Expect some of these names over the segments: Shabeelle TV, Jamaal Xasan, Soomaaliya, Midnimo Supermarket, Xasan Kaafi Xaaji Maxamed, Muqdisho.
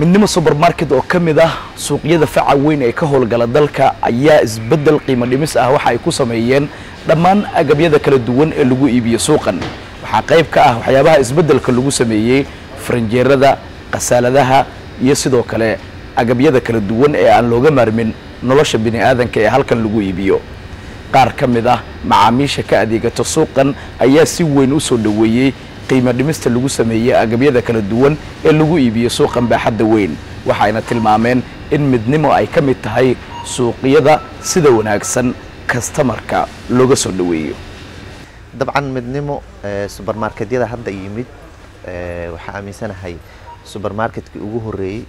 midnimo supermarket oo kamid ah suuqyada faca weyn ee ka howlgala dalka ayaa isbedel qiimo dhimis ah waxa ay ku sameeyeen dhammaan agabyada kala duwan ee lagu iibiyo suuqan waxa qayb ka ah waxyaabaha isbedelka lagu sameeyay faranjeerada qasaaladaha iyo sidoo kale agabyada kala duwan ee aan looga maarmin nolosha bini aadanka ee halkan lagu iibiyo qaar kamid ah macaamiisha ka adeegata suuqan ayaa si weyn u soo dhaweeyay qiimo dhimista lagu sameeyay agabyada kala duwan ee lagu iibiyo suuqan baaxadda weyn waxayna tilmaameen in midnimo ay kamid tahay suuqyada sida wanaagsan customerka looga soo dhaweeyo طبعا midnimo supermarket yada hadda yimid waxa aaminsanahay supermarket-ki ugu horeeyay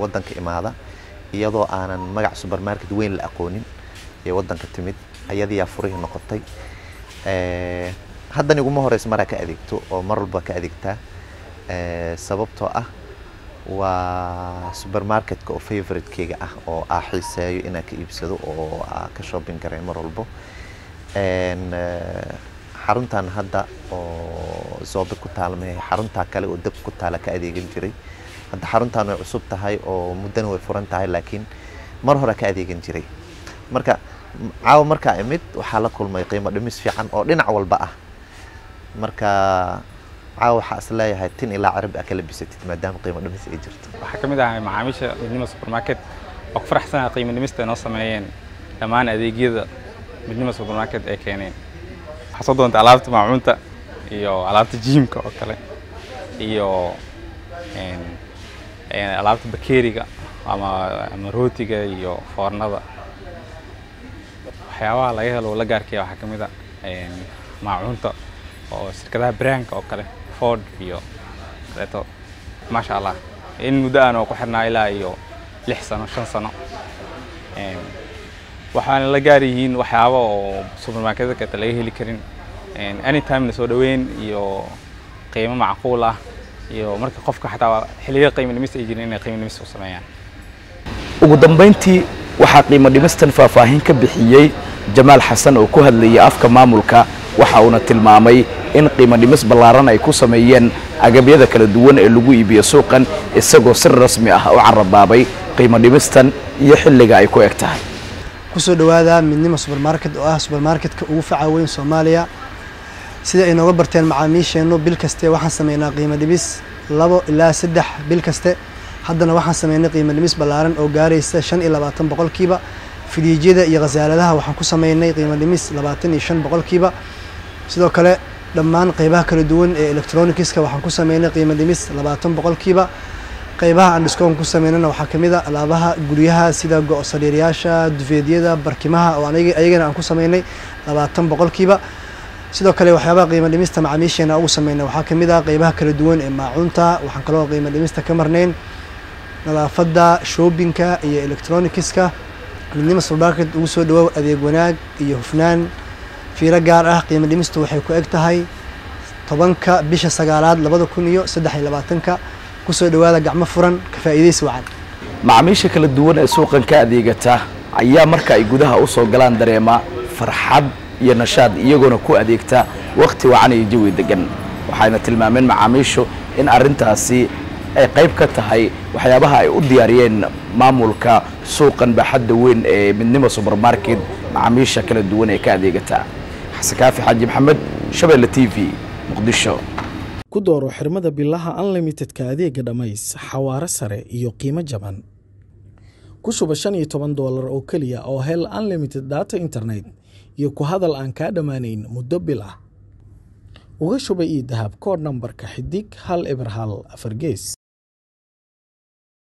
wadanka imaada iyadoo aanan magac supermarket weyn la aqoonin ee wadanka timid ayadii yaa furihii noqotay hadda nigu ma horeys mara ka adeegto oo marba ka adeegta sababtoo ah waa supermarket-ka oo favorite-keyga ah oo aan xiiseeyo inaan ka iibsado oo aan ka shopping gareey mar walba xaruntan hadda oo soob ku taalmay xarunta kale oo dib ku taala ka adeegin jiray hadda xaruntan way cusub tahay oo muddan way furan tahay laakiin mar hore ka adeegin jiray marka caawa marka imid waxa la kulmay qiimo dhimis fiican oo dhinac walba ah marka caawa waxa is leeyahay tin ila carab ah kala bisatid maadaama qiimo dhimis ay jirto waxa kamid ah macaamiisha midnimo supermarket oo ku faraxsan qiimo dhimista noo sameeyeen dhammaan adeegyada midnimo supermarket ay keeneen حصلت أنت علبت مع عمتك إيوه علبت جيم كأكله إيوه إن علبت بكيريكا أما روتيكا إيوه فارندا حيوان عليها لو لجار كيا حكمي ده مع عمتك أو شركة براند كأكله فورد إيوه كده ما شاء الله إن مدة أنا وقحنا إلى إيوه لحسن وشان سنة waxaan la gaariyin waxyaabo oo supermarket-ka ka talay heli karin any time soo dhaweyn iyo qiimo macquul ah iyo marka qofka xataa xilliga qiimo dhimis ay jireen inay qiimo dhimis u sameeyaan ugu dambeyntii waxa qiimo dhimistan faahfaahin ka bixiyay Jamaal Xasan oo ku hadlayay afka maamulka waxa uu tilmaamay in qiimo dhimis ballaaran ay ku sameeyeen agabyada kala duwan ee lagu iibiyo suuqan isagoo si rasmi ah u carabaabay qiimo dhimistan iyo xilliga ay ku egtahay kusoo dhawaada midnimo supermarket oo ah supermarket-ka ugu faca weyn Soomaaliya sida ay nooga barteen macaamiisheeno bil kasta waxaan sameeynaa qiimo dhimis 2 ila 3 bil kasta haddana waxaan sameeynaa qiimo dhimis ballaaran oo gaaraysa 25% fidiijada iyo qasaaladaha waxaan ku sameeynaa qiimo dhimis 25% sidoo kale dhammaan qaybaha kala duwan ee electronics-ka waxaan ku sameeynaa qiimo dhimis 20% qaybaha aan discount ku sameeyna waxa kamid ah alaabaha guriyaha sida goosadheeriyasha dufeediyada barkimaha oo aniga ayagana aan ku sameeynay 20% sidoo kale waxyaabaha qiimo dhimista macaamiisheena ugu sameeyna waxa kamid ah qaybaha kala duwan ee maacunta waxaan kaloo qiimo dhimista ka marneen nadaafada shopping-ka iyo electronics-ka midnimo supermarket ugu soo dhawaad adeeg wanaag iyo hufnaan fiiro gaar ah qiimo dhimista waxay ku eg tahay 10 bisha 9aad 2023 kusoo dhawaada gacmo furan ka faa'iideysi wacan macaamiisha kala duwan ee suuqan ka adeegata ayaa marka ay gudaha u soo galaan dareema farxad iyo nashaad iyagoo ku adeegta waqti wacan iyo jawi degan waxayna tilmaameen macaamiishu in arintaasi ay qayb ka tahay waxyaabaha ay u diyaariyeen maamulka suuqan baaxadda weyn ee midnimo supermarket macaamiisha kala duwan ee ka adeegata xasan kaafi xaaji maxamed shabeelle TV muqdisho ku dooro xirmada billaha unlimited-ka adeega dhamays xawaare sare iyo qiimo jaban ku shuba $15 oo kaliya oo hel unlimited data internet iyo ku hadal aan ka dhamaanayn muddo bil ah uga shuba ii dahab code number-ka xidig 104 gees